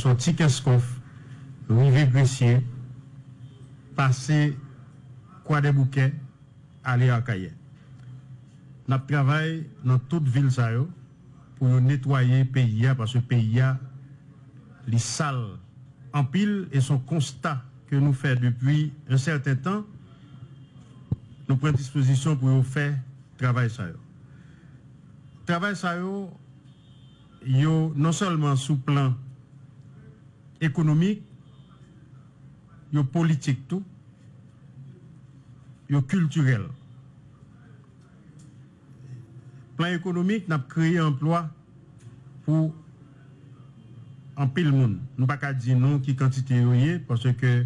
son ticket scoff, Rivière Grécier, passer Croix des Bouquets, aller à Cayenne. Nous travaillons dans toute ville pour nettoyer le pays, parce que le pays est sale en pile et son constat que nous faisons depuis un certain temps, nous prenons disposition pour faire travail ça. Travail ça, non seulement sous plan économique, politique tout, culturel. Plan économique, nous avons créé un emploi pour en pile monde. Nous ne pouvons pas dire non qui quantité parce que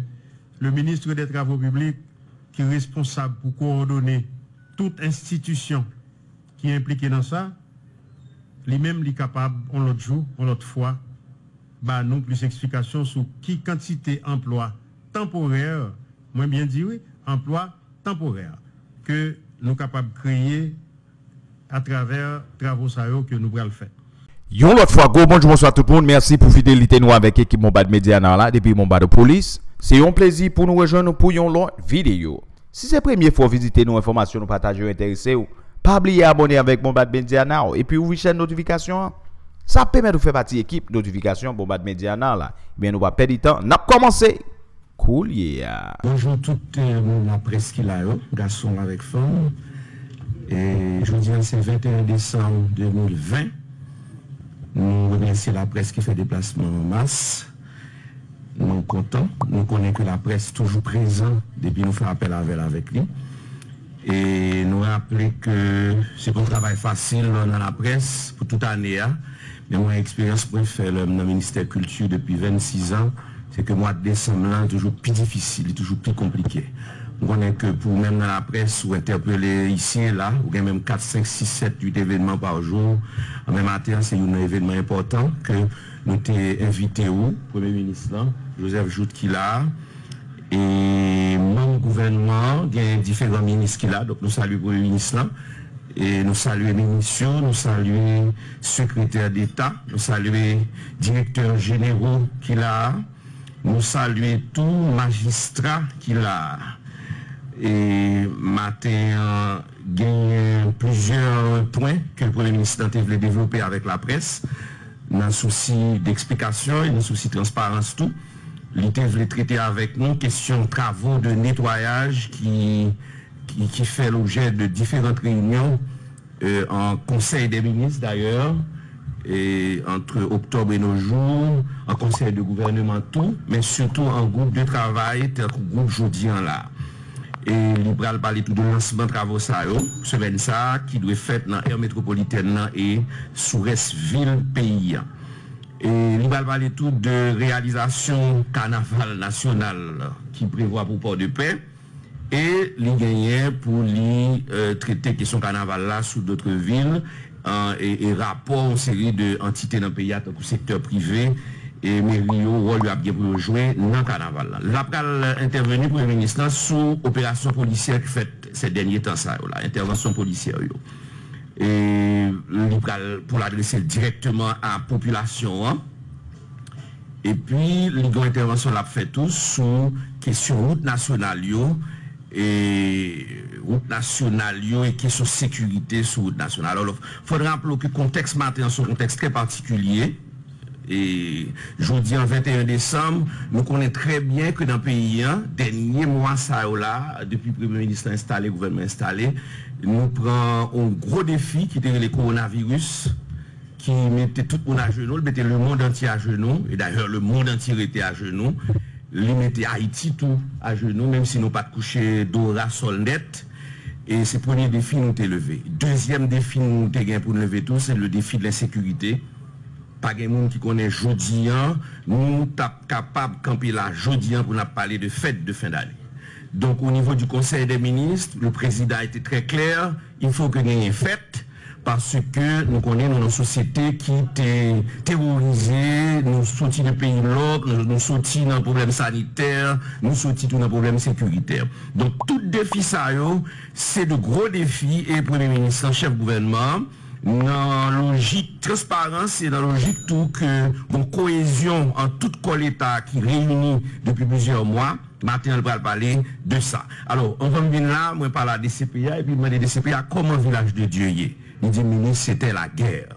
le ministre des Travaux publics qui est responsable pour coordonner toute institution qui est impliquée dans ça, lui-même est capable, on l'autre jour, on l'autre fois, bah non plus explication sur qui quantité emploi temporaire, moins bien dit oui, emploi temporaire, que nous sommes capables de créer à travers les travaux que nous allons faire. Yon l'autre fois, bonjour, bonsoir tout le monde. Merci pour fidélité nous avec l'équipe Mombad Média là, depuis Mombad de Police. C'est un plaisir pour nous rejoindre pour une longue vidéo. Si c'est la première fois visiter nos informations, nous partager intéressés, pas oublier abonner avec Mombad Média et puis ouvrir chaîne notification. Ça permet de faire partie de l'équipe notification Mombad Média là. Bien, nous va perdre du temps. N'a commencé. Cool, yeah. Bonjour tout le monde, la presse qui là, garçon avec femme. Et je vous dis, c'est 21 décembre 2020. Nous remercions la presse qui fait déplacement en masse. Nous sommes contents. Nous connaissons que la presse est toujours présente depuis nous faire appel avec lui. Et nous rappelons que c'est pas un travail facile dans la presse pour toute année. Mais mon expérience préférée dans le ministère de la Culture depuis 26 ans, c'est que le mois de décembre est toujours plus difficile, toujours plus compliqué. Nous connaissons que pour même dans la presse, ou interpeller ici et là, ou même 4, 5, 6, 7, 8 événements par jour. En même matin, c'est un événement important que nous t'avons invité au Premier ministre, là, Joseph Jouthe qui l'a, et mon gouvernement, il y a différents ministres qui l'a, donc nous saluons le Premier ministre, là, et nous saluons les ministres, nous saluons le secrétaire d'État, nous saluons les directeurs généraux qui l'a, nous saluons tous les magistrats qui l'a. Et matin, il y a plusieurs points que le Premier ministre voulait développer avec la presse, dans un souci d'explication et dans un souci de transparence tout. Il voulait traiter avec nous question de travaux de nettoyage qui fait l'objet de différentes réunions en Conseil des ministres d'ailleurs, et entre octobre et nos jours, en Conseil de gouvernement tout, mais surtout en groupe de travail, tel que groupe jeudi en là. Et Libral parlait tout de lancement de travaux semaine ça, qui doit être fait dans l'aire métropolitaine et sous reste ville pays. Et Libral parlait tout de réalisation carnaval national qui prévoit pour Port de Paix. Et les gagnants pour les traiter question carnaval là sous d'autres villes et rapport aux séries d'entités dans le pays, dans le secteur privé. Et Mério, rôle a bien pour jouer dans le carnaval. L'après intervenu pour le ministre sous opération policière qui fait ces derniers temps, ça, là, intervention policière. Et pour l'adresser directement à la population. Hein. Et puis, l'intervention l'a fait tous sous question route nationale. Et route nationale et question sécurité sur route nationale. Alors, il faudra rappeler que le contexte matin, c'est un contexte très particulier. Et jeudi en 21 décembre, nous connaissons très bien que dans le pays, dernier mois, ça là, depuis le Premier ministre installé, le gouvernement installé, nous prenons un gros défi qui était le coronavirus, qui mettait tout le monde à genoux, mettait le monde entier à genoux, et d'ailleurs le monde entier était à genoux, il mettait Haïti tout à genoux, même si nous n'avons pas couché d'ora sol net. Et ce premier défi nous était levé. Deuxième défi nous était pour nous lever tout, c'est le défi de l'insécurité. Pas de monde qui connaît jeudi, nous sommes capables de camper là jeudi pour nous parler de fête de fin d'année. Donc au niveau du Conseil des ministres, le président a été très clair, il faut que nous ayons une fête parce que nous connaissons nos sociétés qui étaient terrorisées, nous sortis de pays l'autre, nous sortis dans le problème sanitaire, nous sortis dans le problème sécuritaire. Donc tout défi ça, c'est de gros défis et le Premier ministre, chef gouvernement, dans la logique transparence et dans la logique tout que bon cohésion en tout corps l'État qui réunit depuis plusieurs mois. Maintenant, on va parler de ça. Alors, on va venir là, on parle à DCPA et puis on dit DCPA comment Village de Dieu est. Il dit, ministre, c'était la guerre.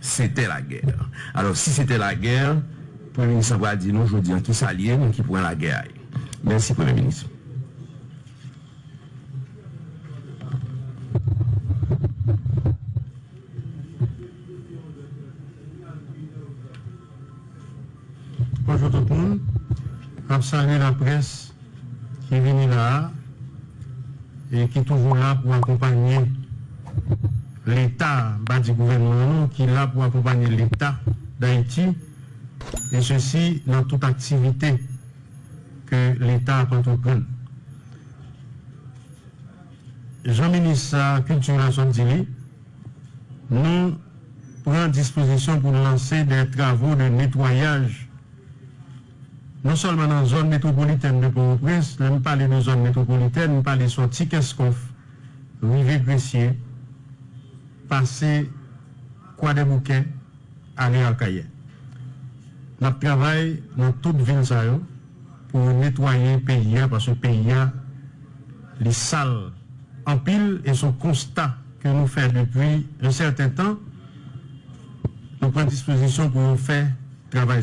C'était la guerre. Alors, si c'était la guerre, le Premier ministre va dire, non, je dis, qui s'allie, qui prend la guerre. Merci, Premier ministre. Bonjour tout le monde. Je salue la presse qui est venue là et qui est toujours là pour accompagner l'État, pas du gouvernement, qui est là pour accompagner l'État d'Haïti. Et ceci dans toute activité que l'État entreprend. Jean-Ministre de la Culture Nationale, nous prenons disposition pour lancer des travaux de nettoyage. Non seulement dans la zone métropolitaine de Port-au-Prince, nous parlons de zone métropolitaine, nous parlons de sortie Kescoff, Rivière Grécier, passer Croix des Bouquets, aller à Caillet. Nous travaillons dans toute ville pour nettoyer le pays, parce que le pays est sale en pile et son constat que nous faisons depuis un certain temps, nous prenons disposition pour faire le travail.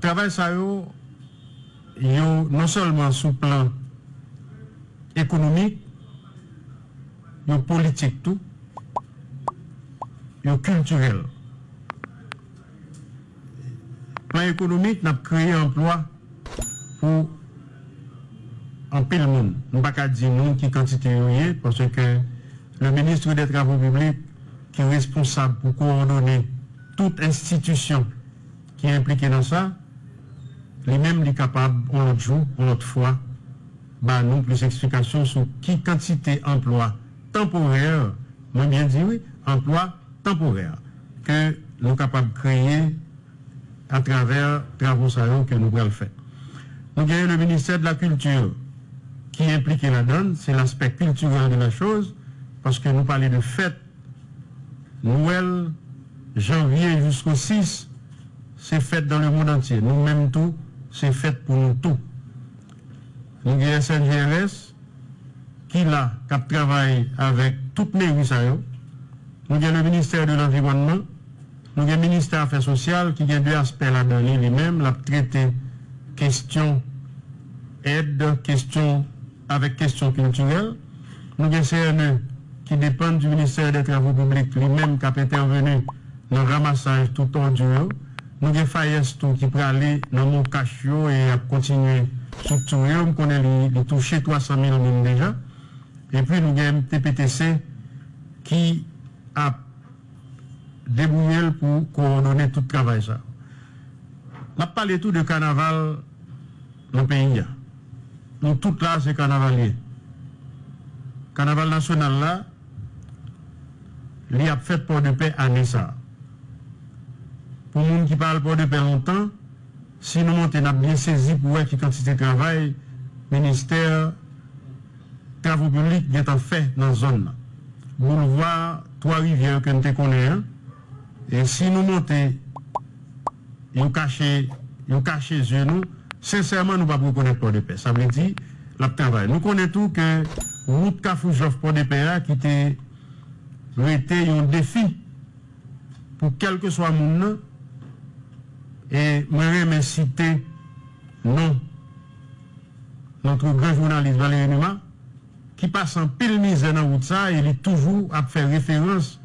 Travail ça yo non seulement sous plan économique, yo politique tout, yo culturel. Plan économique n'a créé emploi pour en pile monde. Nous pas qu'à dire nous qui quantité yo parce que le ministre des Travaux publics qui est responsable pour coordonner toute institution qui est impliquée dans ça. Lui-même est capable, on l'autre jour, on l'autre fois, bah nous plus explications sur qui quantité emploi temporaire, moi bien dit oui, emploi temporaire, que nous sommes capables de créer à travers les travaux que nous allons faire. Nous avons le ministère de la Culture qui est impliqué là-dedans, c'est l'aspect culturel de la chose, parce que nous parlons de fêtes, Noël, janvier jusqu'au 6, c'est fête dans le monde entier. Nous-mêmes tout. C'est fait pour nous tous. Nous avons le CNJRS qui là, qui travaille avec toutes les mairies. Nous avons le ministère de l'Environnement. Nous avons le ministère des Affaires sociales qui a deux aspects là-dedans. Lui-même, la traité question aide, question avec question culturelle. Nous avons le CNE qui dépend du ministère des Travaux publics. Lui-même qui a intervenu dans le ramassage tout tendu. Nous avons Fayes qui peut aller dans mon cachot et à continuer structurer. Nous connaissons touché 300 000 mines déjà. Et puis nous avons TPTC qui a débrouillé pour coordonner tout le travail. Nous avons parlé tout de carnaval dans le pays. Nous tout là, c'est carnavalier. Le carnaval national là, il a fait Port de Paix à Nessa. Pour les gens qui parlent Port de Paix longtemps, si nous montons, nous avons bien saisi pour voir qui quantité de travail, le ministère des Travaux publics est en fait dans la zone. Boulevard, Trois-Rivières que nous connaissons. Et si nous montons, nous cachons chez nous, sincèrement, nous ne pouvons pas reconnaître Port de Paix. Ça veut dire le travail. Nous connaissons tout que route Kafoujov Port de Paix qui était un défi pour quel que soit mon nom. Et je vais citer notre grand journaliste Valérie Numa, qui passe en pile misère dans la route ça, et il est toujours à faire référence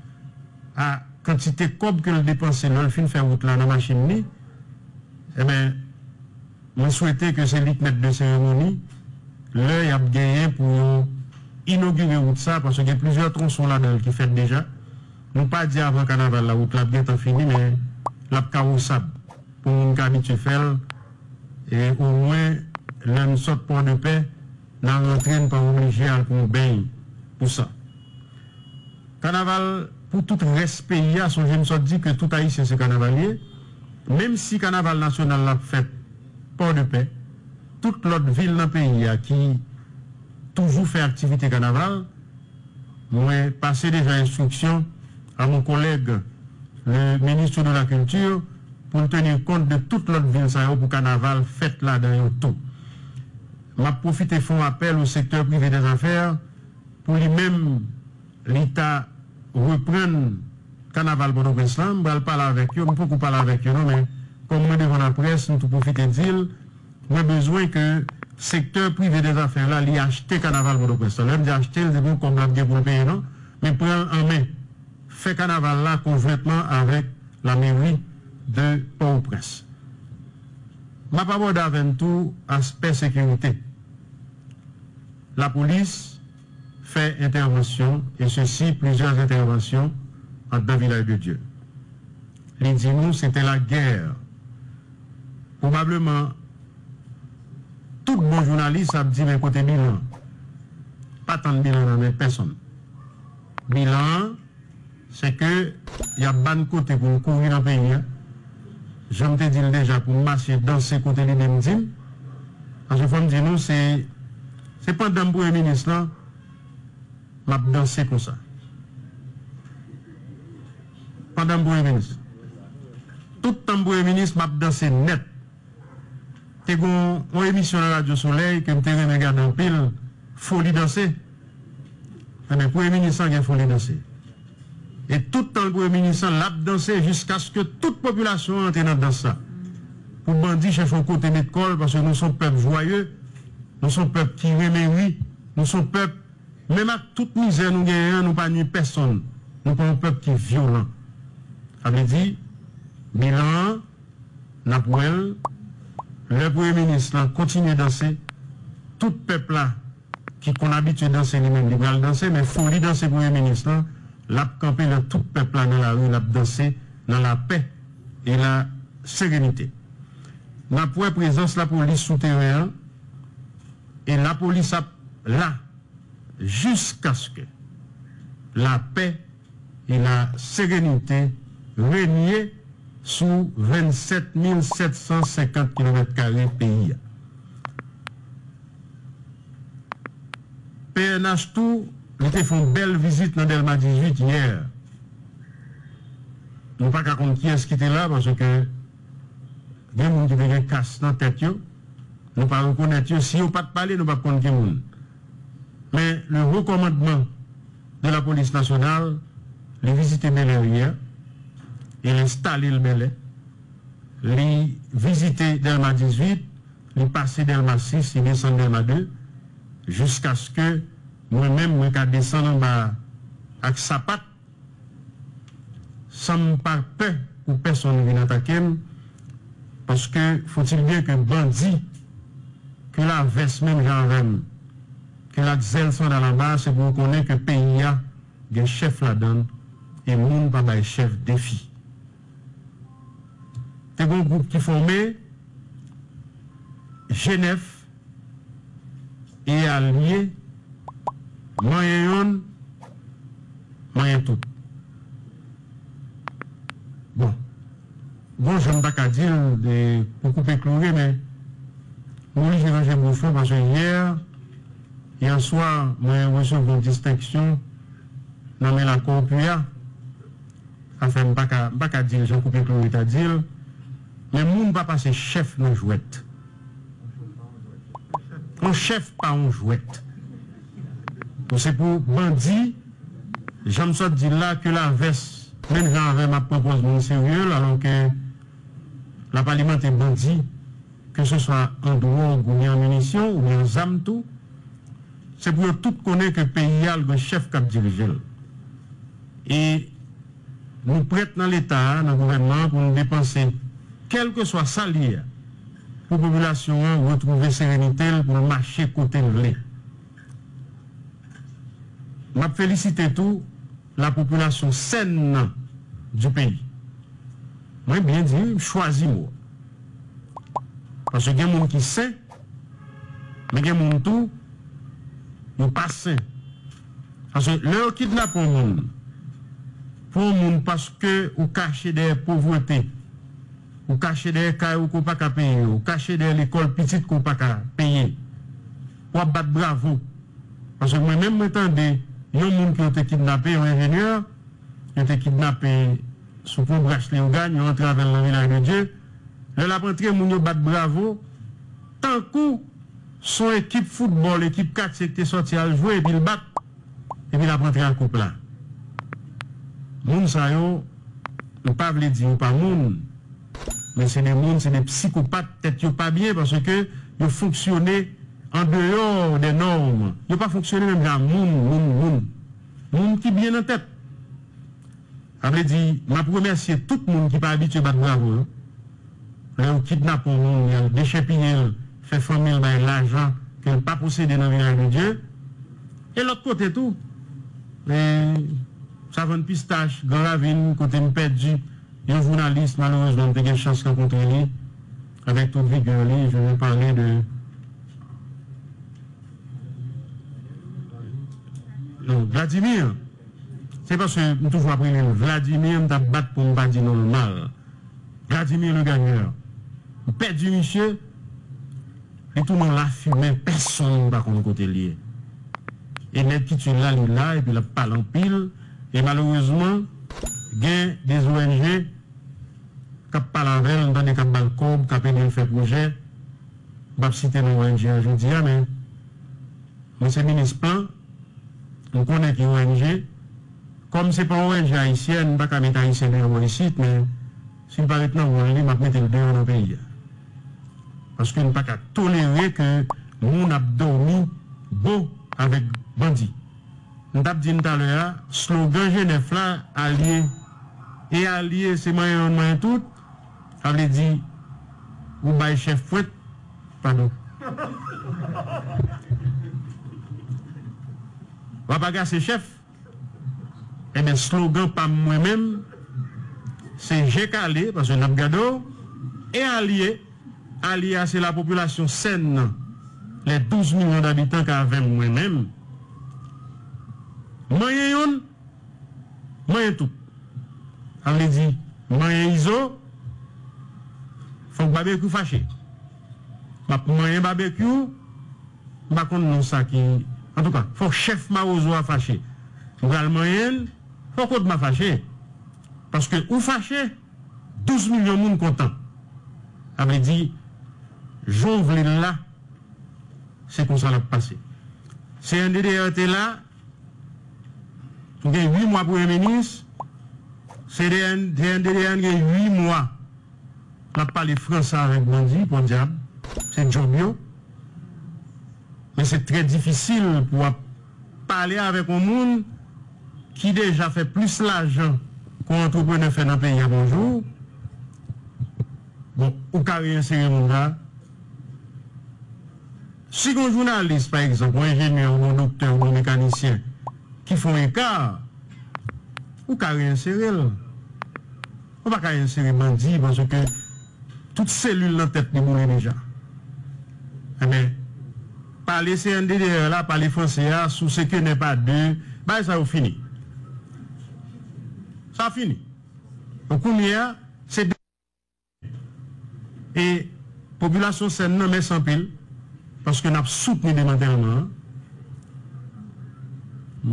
à la quantité de cob que le dépensait dans le fin de faire route là dans la machine. Eh bien, je souhaitais que c'est lui qui mette de cérémonie, l'œil a gagné pour inaugurer la route ça, parce qu'il y a plusieurs tronçons là-dedans qui font déjà. Nous pas dire avant carnaval la route là bien en fini, mais la carrossable. Pour nous habituer faire et au moins l'un sort Port de Paix dans l'entraîne par obligé à pour bain pour ça carnaval pour tout respect il y a son jeune sort dit que tout haïtien c'est carnavalier même si carnaval national l'a fait Port de Paix toute l'autre ville dans le pays qui toujours fait activité carnaval Moi, passer déjà instruction à mon collègue, le ministre de la Culture, pour tenir compte de toute l'autre ville pour carnaval, fête là dans tout. M'a profité font appel au secteur privé des affaires pour lui-même, l'État reprendre carnaval pour Port-au-Prince. Je ne parler avec eux, je ne parler avec eux, mais comme moi devant la presse, nous profiter de l'île, j'ai besoin que le secteur privé des affaires là, lui acheter carnaval pour Port-au-Prince. L'homme dit acheter, c'est bon comme l'a dit pour le pays, non? Mais prendre en main, fait carnaval là conjointement avec la mairie de Port-au-Prince. Je vais aborder avant tout l'aspect sécurité. La police fait intervention, et ceci, plusieurs interventions, en deux villages de Dieu. Les Dimous, c'était la guerre. Probablement, tout bon journaliste a dit, mais côté bilan, pas tant de bilan, mais personne. Bilan, c'est que il y a ban côté pour couvrir dans le pays. Je me dis déjà pour marcher dans ces côtés-là, même dit. Parce que me dit, nous, c'est pas d'un premier ministre, là, m'a dansé comme ça. Pendant le premier ministre. Tout le premier ministre m'a dansé net. T'es qu'on une émission de Radio Soleil, que me t'es regardé en pile, folie danser. Mais le premier ministre, il y a folie danser. Et tout le temps, le premier ministre l'a dansé jusqu'à ce que toute population entre dans ça. Pour bandits, cherchons un côté d'école, parce que nous sommes peuple joyeux, nous sommes peuple qui remet, nous sommes peuple, même à toute misère, nous gagnons, nous pas nuit personne. Nous sommes un peuple qui est violent. Ça veut dire, Milan, Napoël, le premier ministre là, continue à danser. Tout peuple là, qui qu'on habitué à danser, lui-même, il va danser, mais folie danser pour le premier ministre là. L'a campé dans tout peuple dans la rue, l'a dansé dans la paix et la sérénité. N'a pas présence la police souterraine et la police a là jusqu'à ce que la paix et la sérénité règnent sous 27 750 km² pays. PNH tout. Nous avons fait une belle visite dans Delma 18 hier. Nous ne pouvons pas raconter qui est-ce qui était là parce que il y a des gens qui ont des casses dans la tête. Nous ne pouvons pas reconnaître. Si nous ne pouvons pas parler, nous ne pouvons pas connaître les gens. Mais le recommandement de la police nationale, les visiter Bel-Air hier, et installer le Bel-Air, les visiter Delma 18, les passer Delma 6, les descendre Delma 2, jusqu'à ce que moi-même, je suis descendu avec sa patte, sans me faire peur pour personne qui m'attaque. Parce que faut-il bien que bandit, que la veste même j'en que la zèle soit dans la base, c'est pour reconnaître que le pays a un chef là-dedans et le monde n'a pas de chef défi. C'est un groupe qui formé Genève et allié. Moyen yon, moyen tout. Bon, je ne vais pas dire pour couper clouer, mais moi, j'ai mangé mon fond parce que hier soir, moi, j'ai reçu une distinction dans la corpia. Enfin, je ne vais pas dire, je vais couper clouer, c'est-à-dire, mais moi, je ne vais pas passer chef dans jouette. Mon chef, pas en jouette. C'est pour bandit, j'aime ça dire là que la veste, même j'avais ma propose mon sérieux, alors que la parlement est bandit, que ce soit en drogue ou en munitions ou en ZAM tout, c'est pour tout connaître que le pays a le chef qui a dirigé. Et nous prêtons dans l'État, dans le gouvernement, pour nous dépenser, quel que soit salaire, pour la population retrouver sérénité, pour le marché côté de l'État. Je félicite tout la population saine du pays. Moi, bien dit, je choisis moi. Parce qu'il y a des gens qui sains, mais il y a des gens qui ne sont pas sains. Parce que leur kidnappé au monde, parce que vous cachez des pauvretés, vous cachez des cailloux qu'on ne peut pas payer, vous cachez des écoles petites qu'on ne peut pas payer. Vous battre bravo. Parce que moi-même, je m'entendais. Yon moun qui ont été kidnappés, un ingénieur, qui ont été kidnappés sous pont bracelet au gagne, ils ont entré dans le village de Dieu. Le l'a rentré, moun yo bat bravo. Tant coup, son équipe football, l'équipe 4, c'était sorti à jouer, et puis il bat, et puis il a rentré en couple là. Moun sa yo, nous pas vle dire, pas moun, mais c'est des moun, c'est des psychopathes, tête yo pas bien, parce que ils fonctionnaient en dehors des normes. Ils n'ont pas fonctionné même dans moun qui bien en tête. Après dit, je remercie tout le monde qui n'est pas habitué à battre bravo. Ils kidnappent les gens, ils déchèpent, fait famille par l'argent qu'ils n'ont pas possédé dans le village de Dieu. Et l'autre côté tout, ça vend pistache, dans la ville, côté perdu, un journaliste malheureusement, il a eu chance de rencontrer lui. Avec toute vigueur, je vais parler de... Donc, Vladimir, c'est parce que nous toujours appris le Vladimir, nous avons battu pour ne pas dire non le mal. Vladimir Le Gagneur, perdu monsieur, et tout le monde l'a fumé, personne par contre côté lié. Et net qui tue là, il là, et puis il parle en pile, et malheureusement, il y a des ONG qui parlent avec nous, qui parlent comme, qui ont fait projet, je ne vais pas citer nos ONG aujourd'hui, mais monsieur le ministre, on connaît qui ONG. Comme ce n'est pas ONG haïtienne, pas qu'à mettre haïtien dans ici, mais si on ne parle pas de ONG, on va mettre le dehors dans le pays. Parce qu'on ne peut pas tolérer que nous avons dormi beau avec bandits. Nous avons dit tout à l'heure, slogan Genève là, allié. Et allié, c'est moyen tout. Ça veut dire, ou bail chef fouet, pardon. Wabaga c'est chef. Et bien, slogan par moi-même, c'est j'ai calé, parce que Nabgado, et allié. Allié, c'est la population saine. Les 12 millions d'habitants qu'avait moi-même. Moyen yon, moyen tout. On le dit, moyen iso, faut que barbecue fâché. Moyen barbecue, par contre, non, ça qui. En tout cas, il faut que chef Marozo a fâché. Pour le moyen, il faut que je fâché. Parce que, ou fâché, 12 millions de monde contents. Avait dit, Jonvle là, c'est comme ça l'a passé. C'est un DDRT là, il y a 8 mois pour le ministre, c'est un DDRT qui a 8 mois. On n'a pas les Français avec Bandi, pour le diable, c'est Jobio. Mais c'est très difficile pour parler avec un monde qui déjà fait plus l'argent qu'un entrepreneur fait dans le pays à bonjour. Bon, au carré inséré mon gars. Si un journaliste, par exemple, un ingénieur, un docteur, un mécanicien, qui font un écart, au carré inséré, on ne va pas insérer bandit parce que toute cellule dans la tête déboulée déjà. Mais, par les CNDDR là, par les Français là, sous ce que n'est pas deux, bah ça a fini. Ça a fini. Au combien, c'est deux. Et population saine non mais sans pile, parce qu'on a soutenu des maternels.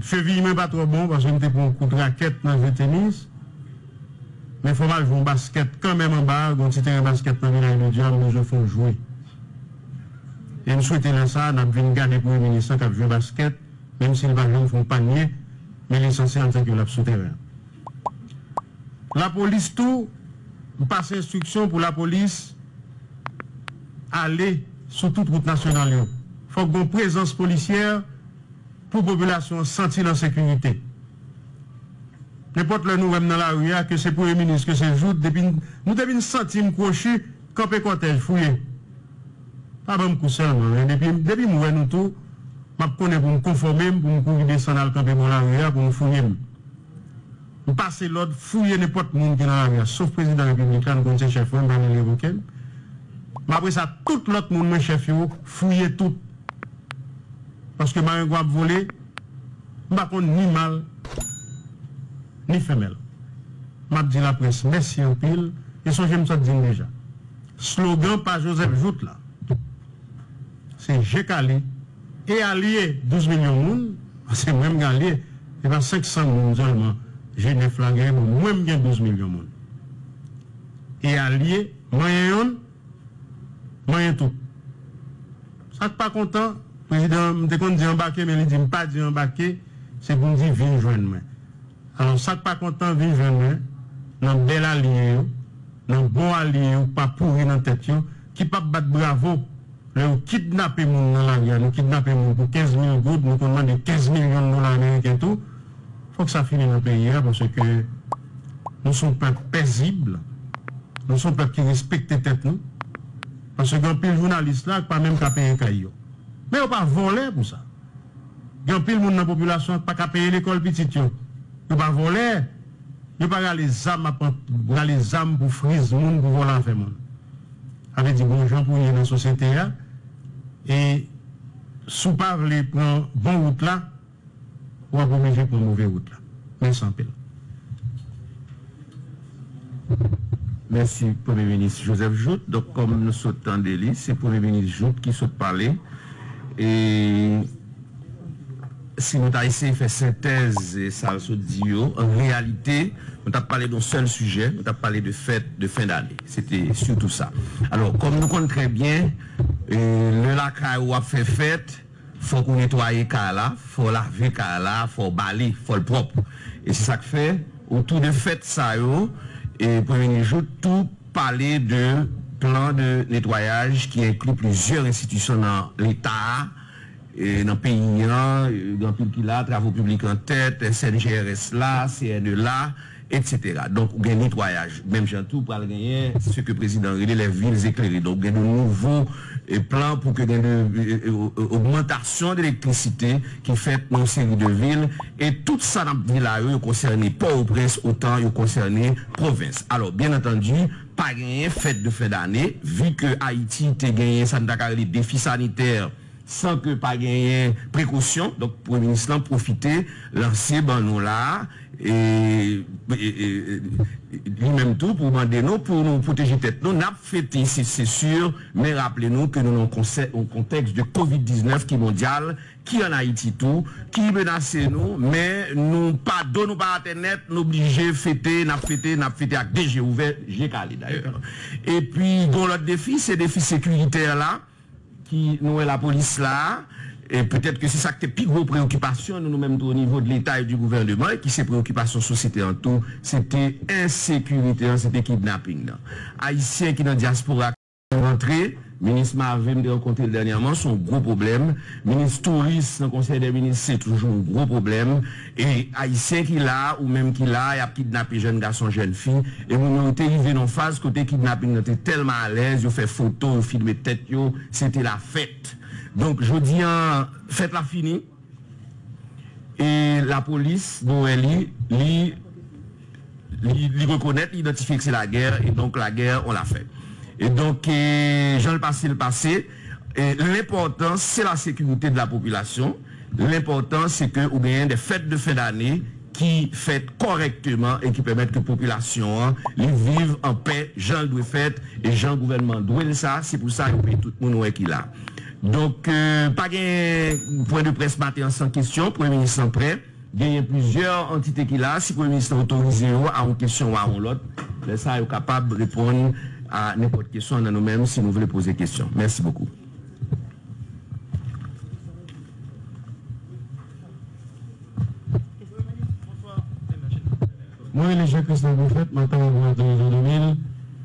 Février n'est pas trop bon parce qu'on était pour un coup de raquette dans le tennis. Mais il faut mal jouer un basket quand même en bas, donc si tu as un basket dans le village de Dieu, nous le font jouer. Et nous souhaitons ça, nous avons gardé pour le ministre qui a joué au basket, même s'il va jouer un panier, mais l'essentiel en tant que souterrain. La police, tout, passe instruction pour la police aller sur toute route nationale. Il faut qu'on ait une présence policière pour la population sentir en sécurité. N'importe le nous-mêmes dans la rue, que c'est pour le ministre, que c'est Jouthe, nous devons sentir crochu, camper quand elle fouille. Pas même coup seulement. Depuis que nous tous, je connais pour me conformer, pour me courir descendre le campement de la rue, pour me fouiller. Nous passons l'ordre, fouiller n'importe monde qui est dans la rue, sauf le président de la République, le conseil chef, on va l'évoquer. Mais après ça, tout l'autre monde, mes chefs, fouiller tout. Parce que Marie Gouab volé, je ne connais ni mâle, ni femelle. Je dis la presse, merci en pile, et ça, j'aime ça dire déjà. Slogan par Joseph Jouthe là. C'est j'ai calé et allié 12 millions de monde, c'est moi-même allié, et pas 500 millions seulement, Genève la gagne moins bien 12 millions de monde. Et allié, moyen tout. Ça n'est pas content, le président me dit embarquer, mais il dit pas dit embarquer, c'est pour me dire viens joindre moi. Alors ça n'est pas content, viens joindre moi, dans un bel allié, dans un bon allié, pas pourri dans la tête, qui pas battre bravo. Nous kidnappons les gens dans la guerre, nous kidnappons les gens pour 15 000 gouttes, nous demandons 15 millions de dollars américains et tout. Il faut que ça finisse dans le pays parce que nous sommes pas paisibles, nous sommes pas qui respectent les têtes nous. Parce que les journalistes là, pas même qu'à payer un caillou. Mais on ne peut pas voler pour ça. Les gens dans la population, pas qu'à payer l'école petite. Ils ne peuvent pas voler. Ils ne peuvent pas prendre les armes pour friser les gens, pour voler en fait. Avec des bons gens pour y aller dans la société. Et sous pas les prendre bon route là, ou à obliger pour mauvaise route là. Mais sans pile. Merci, Premier ministre Joseph Jouthe. Donc, comme nous sommes en délit, c'est Premier ministre Jouthe qui souhaite parler. Et si nous avons essayé de faire synthèse, et ça se dit, en réalité, nous avons parlé d'un seul sujet, nous avons parlé de fête de fin d'année. C'était surtout ça. Alors, comme nous connaissons très bien, le lac a fait fête, il faut qu'on nettoie le là, il faut laver le là, il faut balayer, il faut le propre. Et c'est ça que fait, autour de fête, ça, et pour une jour, tout parler de plan de nettoyage qui inclut plusieurs institutions dans l'État, dans le pays, dans le pays là, travaux publics en tête, CNJRS là, CNE là, etc. Donc, il y a un nettoyage. Même Jean-Tout, pour gagner ce que le président relève, les villes éclairées. Donc, il y a de nouveaux plans pour que l'augmentation de l'électricité qui fait dans une série de villes. Et tout ça dans la ville là, concerné Port-au-Prince, autant concerné province. Alors, bien entendu, pas gagner fête de fin d'année, vu que Haïti a gagné les défis sanitaires. Sans que pas gagner précaution, donc pour le ministre profiter, lancer ben nous là, et lui-même tout pour demander nous, pour nous protéger tête nous, n'a pas fêté ici, c'est sûr, mais rappelez-nous que nous sommes au contexte de Covid-19 qui est mondial, qui en Haïti tout, qui menace nous, mais nous pas donnons pas internet, nous obligés fêter, n'a fêté avec DG ouvert, j'ai calé d'ailleurs. Et puis, dans l'autre défi, c'est défi sécuritaire là, qui nous est la police là, et peut-être que c'est ça qui est plus gros préoccupation, nous-mêmes au niveau de l'État et du gouvernement, et qui c'est préoccupation société en tout, c'était insécurité, c'était kidnapping. Haïtiens qui dans la diaspora sont rentrés, ministre Mavim de rencontrer dernièrement, c'est un gros problème. Ministre touriste dans le conseil des ministres, c'est toujours un gros problème. Et Haïtiens qui là, ou même qui là, il a kidnappé jeunes garçons, jeunes filles. Et nous avons été arrivés dans la phase côté kidnapping, nous étions tellement à l'aise, ils fait photos, ils filmaient tête, c'était la fête. Donc je dis, fête la finie. Et la police, nous, elle reconnaît, identifie que c'est la guerre, et donc la guerre, on l'a fait. Et donc, j'en le passé, l'important, c'est la sécurité de la population. L'important, c'est que vous ayez des fêtes de fin d'année qui fêtent correctement et qui permettent que la population vive en paix. J'en dois faire et j'en gouvernement doit ça. C'est pour ça que tout le monde est qui là. Donc, pas de point de presse matin sans question, Premier ministre en prêt. Il y a plusieurs entités qui là. Si le Premier ministre autorisé à une question ou à une autre, ça est capable de répondre à n'importe quelle question dans nous-mêmes si nous voulons poser question. Merci beaucoup. Moi, le Jacques-Christophe Bouffet, maintenant, en 2000,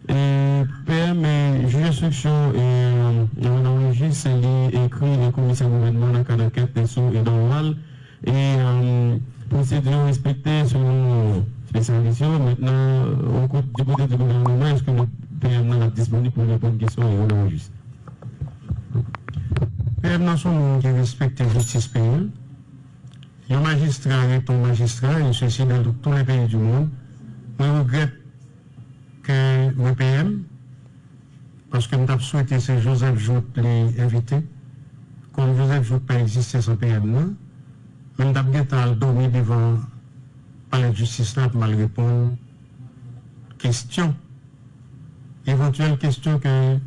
et PM et juge d'instruction et en enregistre, c'est écrit les commissaires gouvernement dans le cadre d'enquête des sous et d'oral. Et procédure respectée selon spécialistes. Maintenant, au côté du gouvernement, est-ce que nous PM disponible pour répondre aux questions et on enregistre. PM sont gens qui respectent la justice pénale. Le magistrat est un magistrat, et ceci dans tous les pays du monde. Je regrette que le PM, parce que nous avons souhaité que Joseph Jouthe l'invité, comme Joseph Jouthe n'a pas existé sans PM, non, nous avons dormi devant la justice pour mal répondre aux questions. Éventuelle question que le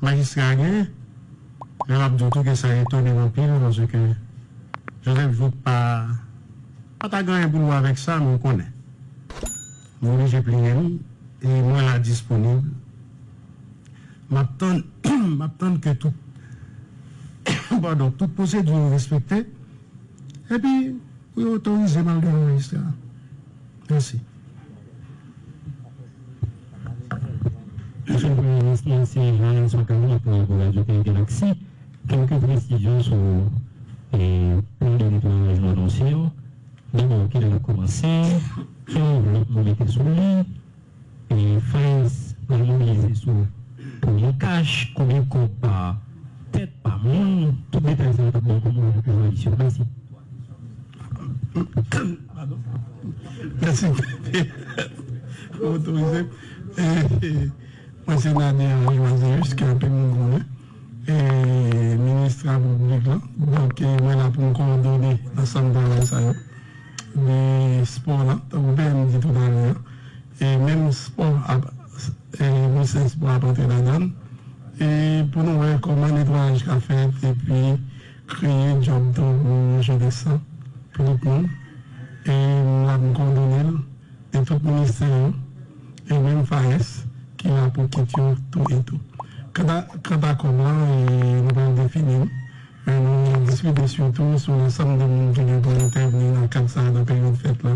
magistrat a gagnée, je vais dire que ça a été un pile parce que Joseph Jouthe n'a pas pas gagné pour nous avec ça, nous connaissons. Nous obligés de plier et moi là disponible. M'attends que tout pardon, toute procédure respectée et puis vous autorisez mal de ministre. Merci. Monsieur le Premier ministre, merci Jean-Yves Sokamini pour l'ajouter de l'accès. Quelques précisions sur le plan de nettoyage annoncé. D'abord, qu'il a commencé, quel développement était soulevé, les failles à mobiliser sur combien de cash, combien de comptes par tête, par monde, tout détail, c'est notamment comment le président édition. Merci. Merci. Vous autorisez. Moi, c'est Nadia Rivazius qui a appelé mon groupe et ministre à public là. Donc, moi, là, pour coordonner l'ensemble des sports là, vous pouvez me dire tout à l'heure. Et même sport, et nous, c'est sport à porter la donne. Et pour nous, voir comment nettoyage qu'a fait et puis créer job pour jeunesse pour tout le monde. Et là, nous coordonnons et tout le ministère et même FAES. Qui a pour question tout et tout. Quand nous allons définir, nous allons discuter surtout sur l'ensemble des monde qui vont intervenir dans le cadre de la période de fête là.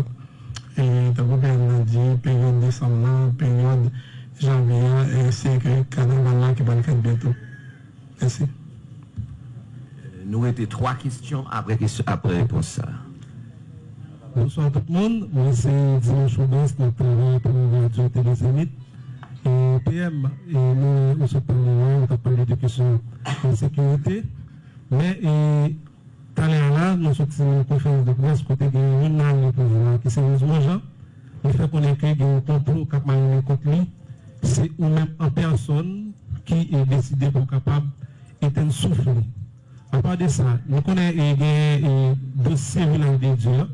Et d'abord, on a dit période décembre, période janvier, et c'est que le carnaval qui va le faire bientôt. Merci. Nous avons trois questions après réponse ça. Bonsoir tout le monde. Moi, c'est Dion Choubès, qui travaille pour Radio Télévision. Et PM, et nous, on a parlé de questions de sécurité, mais tout à l'heure là, nous sommes dans une conférence de presse côté de l'Union président qui sérieusement, Jean, le fait qu'on ait créé un complot qui a mal contre lui, c'est ou même en personne qui est décidé pour capable d'éteindre souffle. À part de ça, nous connaissons des dossiers Village de Dieu,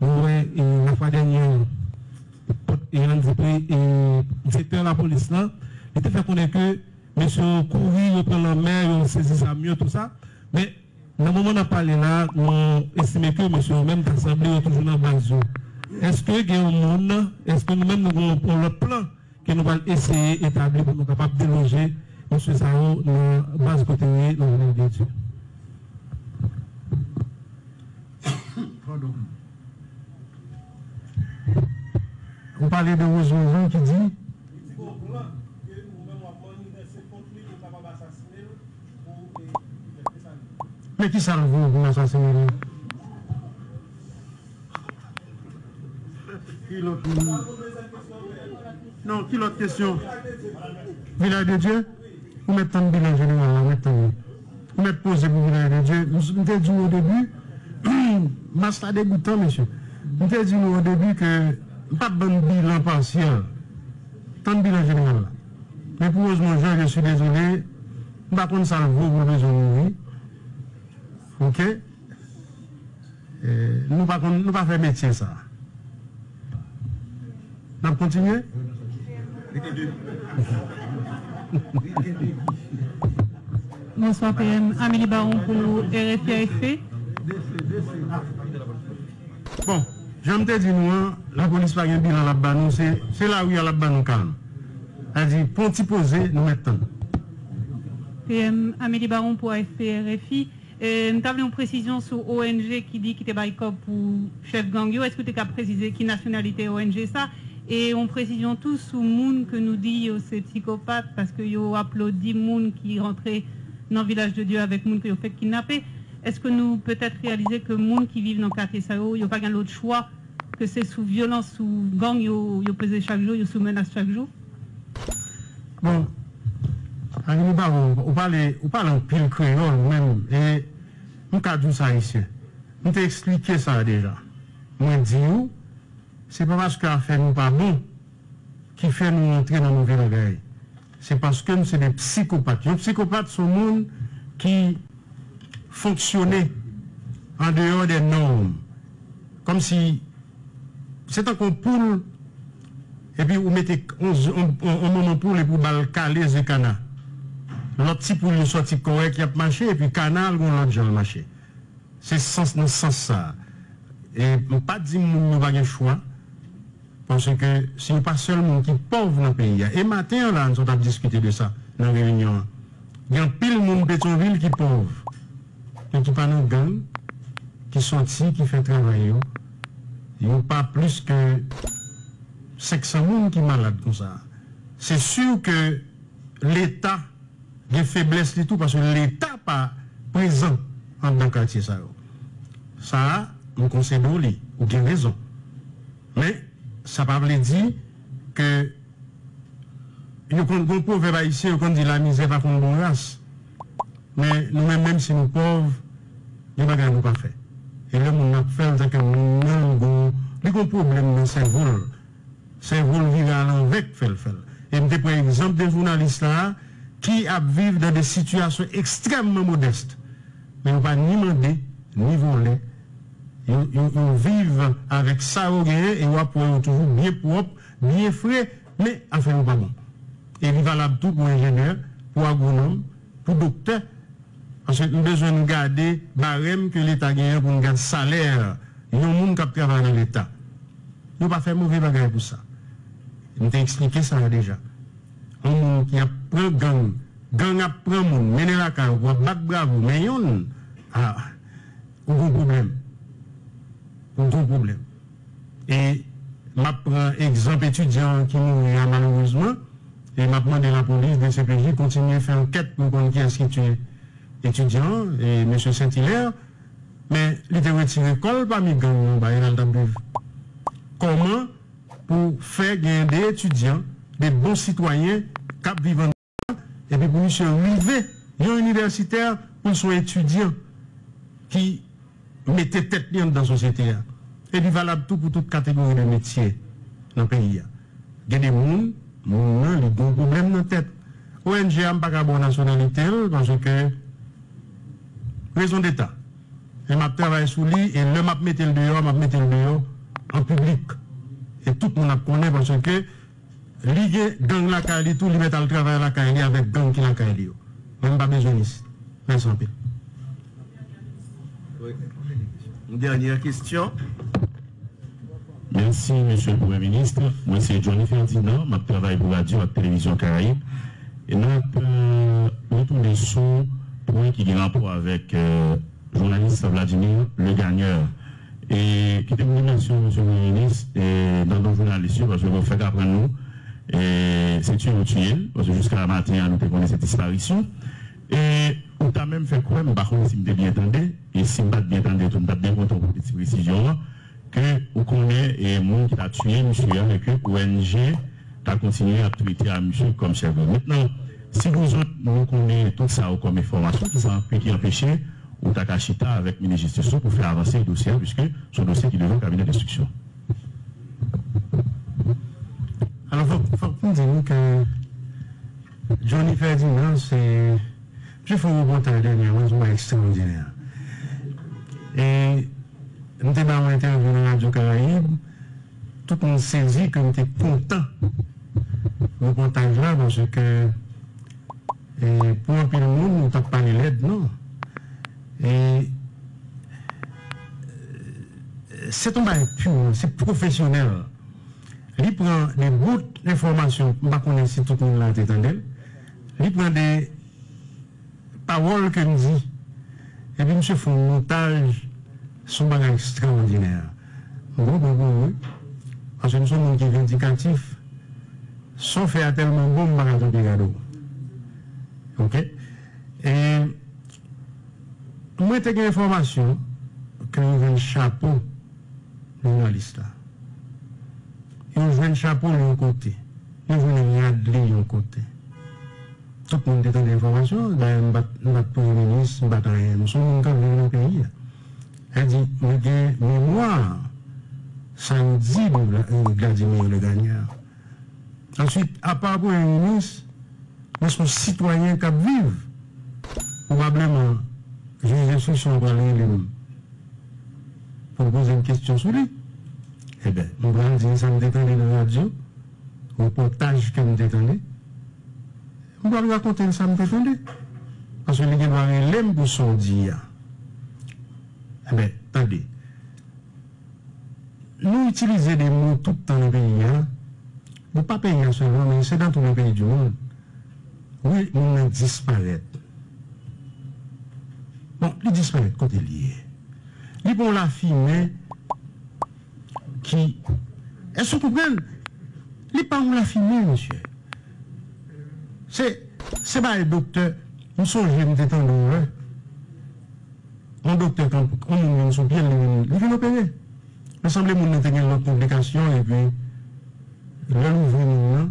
nous voyons la fois dernière. Et le secteur de la police, il était fait connaître que M. Coury, il prend la main, il saisit sa mieux, tout ça. Mais, dans le moment où on a parlé là, on estimait que M. même l'Assemblée est toujours dans la base. Est-ce que nous-mêmes, nous avons le plan que nous allons essayer d'établir pour nous capables de déloger M. Sao dans la base côté de l'Union des Dieu? Pardon. Vous parlez de Rosemont qui dit mais qui ça vous pour assassiner non, qui l'autre question Village de Dieu vous mettez un bilan général vous mettez posé pour Village de Dieu vous avez dit au début master dégoûtant monsieur vous avez dit au début que pas de bon bilan partiel, tant de bilan général. Mais pour Rosemont, je suis désolé, je ne vais pas salver pour besoin de lui. Ok? Nous ne pouvons pas faire métier ça. Nous allons continuer? Bonsoir PM, Amélie Baron pour RFI. Bon. Je me dis, nous, la police n'a pas un bilan là-bas, c'est là où il y a là-bas nous calme. Elle dit, pour t'y poser, nous mettons. PM Amélie Baron pour AFPRFI. Nous avons une précision sur ONG qui dit qu'il était baïkop pour chef gang. Est-ce que tu as précisé qui nationalité ONG ça? Et on précision tout sur Moun que nous dit c'est psychopathe parce que yo applaudi Moun qui rentrait dans le Village de Dieu avec Moun qui ont fait kidnapper. Est-ce que nous peut-être réaliser que les gens qui vivent dans le quartier Sao, ils n'ont pas d'autre choix que c'est sous violence, sous gang, ils pesent chaque jour, ils sous menace chaque jour? Bon, on parle en pile créole même, et nous avons dit ça ici. Nous avons expliqué ça déjà. Moi, je dis, c'est pas parce qu'on fait nous pas bon qui fait nous entrer dans nos villages. C'est parce que nous sommes des psychopathes. Les psychopathes sont des gens qui fonctionner en dehors des normes. Comme si c'est un qu'on poule et puis vous mettez un moment poule et vous balcalez le canard. L'autre petit poule sorti correct qui a marché et puis canard, l'autre genre marché. C'est dans ce sens ça. Et pas dire que nous n'avons pas de choix. Parce que ce n'est pas seulement qui pauvre dans le pays. Et matin, là, nous avons discuté de ça dans la réunion. Il y a un pile de monde de Pétionville qui est pauvre. Donc, il n'y a pas de gang qui sont ici, qui font travail. Il n'y a pas plus que 500 personnes qui sont malades comme ça. C'est sûr que l'État a des faiblesses et tout, parce que l'État n'est pas présent dans le quartier. Ça, nous conseillons lui, ou bien raison. Mais ça ne veut pas dire que nous sommes pauvres ici, nous dit la misère n'est pas comme une race. Mais nous-mêmes, même si nous sommes pauvres, nous ne pouvons pas faire. Et là, nous avons fait que nous avons un problème dans le cerveau. C'est vous vivre à l'envers. Et je prends exemple des journalistes là qui vivent dans des situations extrêmement modestes. Mais ils ne vont pas ni demander, ni voler. Ils vivent avec ça au gain et ils sont toujours bien propres, bien frais, mais enfin, ils ne sont pas bons. Et ils valent tout pour ingénieur, pour agronome, pour docteur. Parce que nous avons besoin de garder le barème que l'État a gagné pour garder le salaire. Il y a des gens qui travaillent dans l'État. Ils ne vont pas faire mauvais bagage pour ça. Je t'ai expliqué ça déjà. Un monde qui a pris gang, gang a pris monde, mené la caille, ou a battu bravo, mais yon, ah, un gros problème. Un gros problème. Et je prends exemple étudiant qui mourir malheureusement, et je demande à la police de CPJ continuer à faire enquête pour qu'on qui est-ce qui tue étudiant, et M. Saint-Hilaire, mais il était retiré col parmi gang, il a le temps de vivre. Comment pour faire gagner des étudiants, des bons citoyens, cap vivant, et puis pour nous se river, un universitaire, pour son étudiant qui mettait tête dans la société. Et puis valable tout pour toute catégorie de métiers dans le pays. Il y a des gens, ils ont des problèmes dans la tête. ONG n'a pas de bonne nationalité parce que raison d'État. Et je travaille sous lui, et le m'a mettre le dehors, m'a mettre le dehors en public. Et tout le monde connaît parce que les gangs la caille, tout le mettent à travail la caille avec gang qui la caille. Même pas besoin ici. Merci. Une dernière question. Merci, monsieur le Premier ministre. Moi, c'est Johnny Ferdinand. Je travaille pour Radio Télévision Caraïbe. Et nous retournons sur un point qui a rapport avec le journaliste Vladimir Le Gagneur. Et qui une dimension, monsieur le ministre, et dans nos journalistes, parce que vous faites après nous, c'est une tuile, parce que jusqu'à matin, nous avons cette disparition. Et on t'a même fait croire, mais par contre, si vous bien entendu, et si vous bien entendu, tout le monde bien content pour cette décision, que vous connaissez les gens qui t'a tué, monsieur, et que l'ONG t'a continué à traiter à monsieur comme chef. Maintenant, si vous autres, vous connaissez tout ça comme information qui empêche, ou Takashita avec le ministre de la Justice pour faire avancer le dossier, puisque ce dossier qui devient le cabinet d'instruction. Alors, il faut dire que Johnny Ferdinand, c'est. Je fais un reportage dernièrement, c'est extraordinaire. Et nous avons intervenu dans Radio Caraïbe, tout le monde saisit que nous sommes contents du reportage là, parce que pour un peu de monde, nous n'avons pas l'aide, non. Et c'est un bail pur, c'est professionnel. Il prend des bouts d'informations, je ne sais pas si tout le monde l'a entendu. Il prend des paroles que nous dit. Et puis, monsieur font un montage, son bagage extraordinaire. Bon, parce que nous sommes des vindicatifs, sont faits tellement bon bagage de gado. Ok? Et moi, j'ai une information que nous avons un chapeau journaliste. Nous avons un chapeau de l'autre côté. Nous avons un yad de l'autre côté. Tout le monde a des informations. D'ailleurs, nous avons pour le ministre, nous avons rien. Nous sommes encore dans le pays. Elle dit, nous avons une mémoire. Ça nous dit, Vladimir Le Gagneur. Ensuite, à part pour le ministre, nous sommes citoyens qui vivent. Probablement. Je suis sur le lui-même pour poser une question sur lui. Eh bien, nous allons dire ça me détendait dans la radio, au reportage que me détendait. Nous allons raconter ça me détendait. Parce que les gens ont l'aime pour son dire. Eh bien, attendez. nous utilisons des mots tout le temps dans le pays. Hein? Nous ne pas payer seulement, mais c'est dans tous les pays du monde. Oui, nous allons disparaître. Bon, ils disparaissent quand ils liés. Ils vont la fille, mais qui. Elles sont comprennes. Les parents la fille, monsieur. C'est pas le docteur. Nous sommes jeunes, nous étions heureux. Un docteur, quand on est bien, il vient opérer. Il semble que nous avons une complication et puis, le nouveau,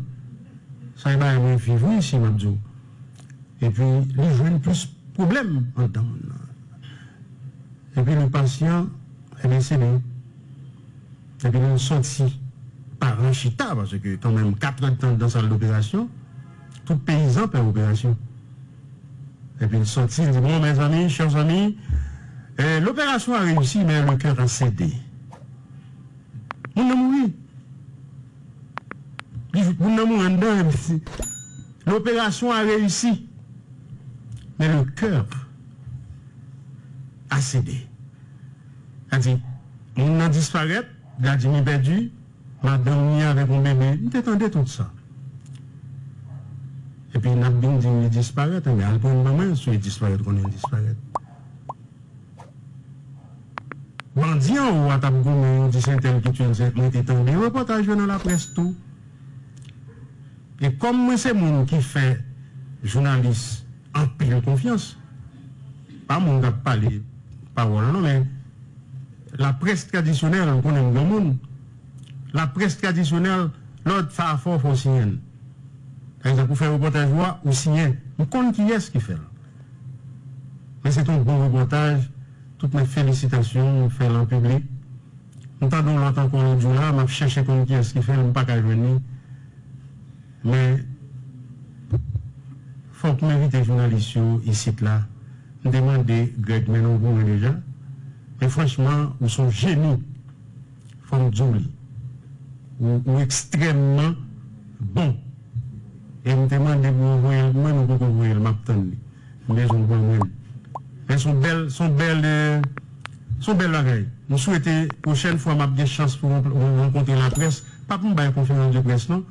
ça va être vivre ici, Mabdou. Et puis, les jeunes plus de problèmes en temps. Et puis, le patient, eh bien, c'est lui. Et puis, nous sortis par un chita, parce que quand même, 4 ans de temps dans la salle d'opération, tout paysan fait l'opération. Et puis, ils sortit, ils disent, bon, mes amis, chers amis, l'opération a réussi, mais le cœur a cédé. On a mouru. On a mouru. L'opération a réussi, mais le cœur a cédé. C'est-à-dire, on a disparu, Vladimir perdu, madame Nia avec mon bébé, on attendait tout ça. Et puis, il a bien dit qu'il disparaît, mais à prendre maman, si il disparaît, qu'on est disparaît. Bandit en haut, à Tabgoumé, on dit c'est un tel qui tue un tel, mais t'es en des reportages dans la presse, tout. Et comme moi, c'est mon qui fait journaliste en pile confiance, pas mon qui a parlé, parole, non, mais la presse traditionnelle, on connaît le monde. La presse traditionnelle, l'autre, ça a fort, faut signer. Pour faire un reportage ou signer, on compte qui est-ce qui fait. Mais c'est un bon reportage. Toutes mes félicitations, on fait en public. Nous t'avons longtemps qu'on est là, on cherche comme qui est-ce qui fait, on ne pas qu'à venir. Mais il faut que m'invite les journalistes ici, là. On demande Greg Menon, vous déjà. Mais franchement, ils sont génies. Ils font joli. Ou extrêmement bons. Et me demande de vous envoyer le même ou de vous envoyer le m'attendre. Mais je vous envoie. Mais sont belles bagailles. Nous souhaitons, la prochaine fois, j'ai des chances pour rencontrer la presse. Pas pour une conférence de presse, non.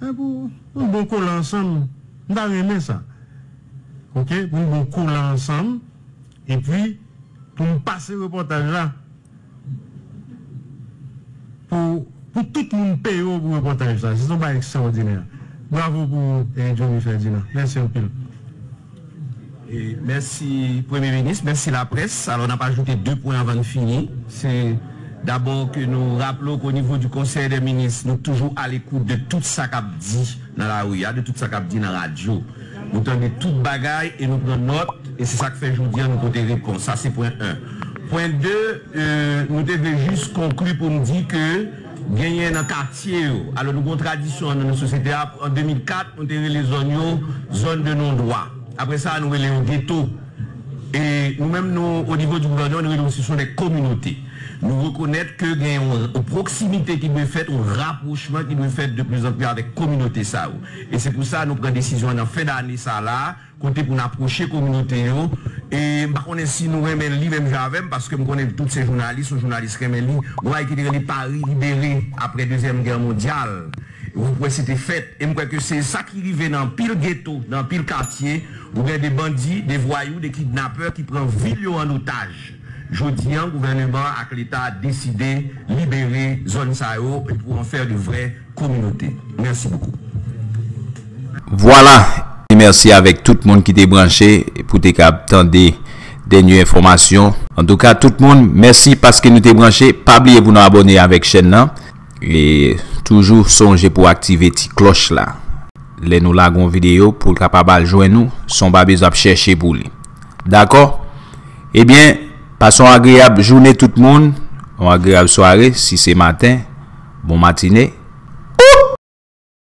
Mais pour un bon cours ensemble. Nous avons aimé ça. Ok? Pour un bon cours ensemble. Et puis, pour passer le reportage là. Pour tout le monde payer pour le reportage là. C'est pas extraordinaire. Bravo pour Johnny Ferdinand. Merci un peu. Et merci Premier ministre, merci la presse. Alors on n'a pas ajouté 2 points avant de finir. C'est d'abord que nous rappelons qu'au niveau du Conseil des ministres, nous sommes toujours à l'écoute de tout ça qu'a dit dans la rue, de tout ça qu'a dit dans la radio. Nous tenons toute bagaille et nous prenons note. Et c'est ça que fait aujourd'hui à nous côté réponse. Ça c'est point 1. Point 2, nous devons juste conclure pour nous dire que gagner dans le quartier. Alors nous avons une tradition dans nos sociétés. En 2004, on a les zones de non-droit. Après ça, nous avons les ghettos. Et nous-mêmes, nous, au niveau du gouvernement, nous avons aussi des communautés. Nous reconnaissons que une proximité qui doit faire, un rapprochement qui doit faire de plus en plus avec la communauté. Et c'est pour ça que nous prenons décision en fin d'année, ça là, côté pour nous approcher la communauté. Et je connais si nous remet lui-même Javem, parce que je connais tous ces journalistes, les journalistes qui remet lui, qui est Paris libéré après la Deuxième Guerre mondiale. Vous pouvez c'était fait. Et je crois que c'est ça qui arrive dans pile ghetto, dans pile quartier, où il y a des bandits, des voyous, des kidnappeurs qui prennent ville en otage. Jeudi, le gouvernement avec l'État a décidé de libérer zone Sao pour en faire de vraies communautés. Merci beaucoup. Voilà. Et merci avec tout le monde qui était branché pour attendre des dernières informations. En tout cas, tout le monde, merci parce que nous t'es branché. Pas oublier vous nous abonner avec la chaîne. Et toujours songer pour activer la petite cloche là. Les nous lagons vidéo pour capable joindre nous. Son babé zap chercher pour lui. D'accord? Eh bien. Passons agréable journée tout le monde, une agréable soirée si c'est matin, bon matinée.